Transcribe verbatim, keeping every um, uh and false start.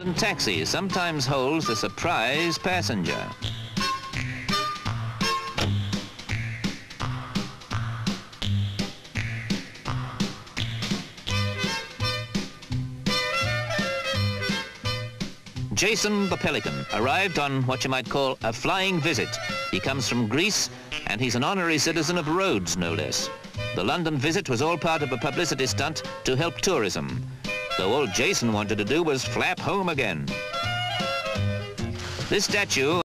A taxi sometimes holds a surprise passenger. Jason the Pelican arrived on what you might call a flying visit. He comes from Greece, and he's an honorary citizen of Rhodes, no less. The London visit was all part of a publicity stunt to help tourism, though all Jason wanted to do was flap home again. This statue